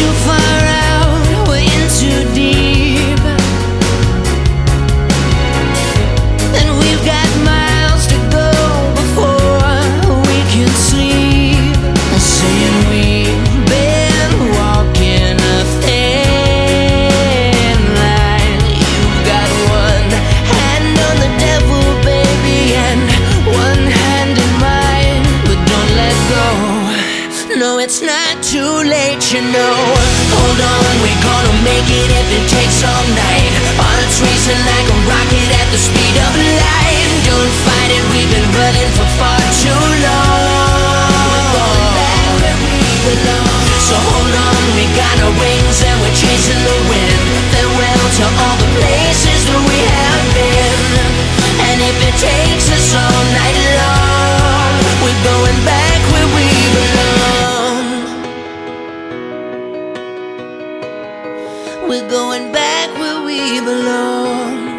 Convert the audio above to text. too far out, we're in too deep, and we've got miles to go before we can sleep. I'm saying we've been walking a thin line. You've got one hand on the devil, baby, and one hand in mine, but don't let go. No, it's not too late, you know. Hold on, we're gonna make it if it takes all night. Hearts racing like a rocket at the speed of light. Don't fight it, we've been running for far too long. We're going back where we belong. So hold on, we got our wings and we're chasing the wind. Farewell to all the places that we have been. And if it takes us all night long, we're going back where we belong. We're going back where we belong.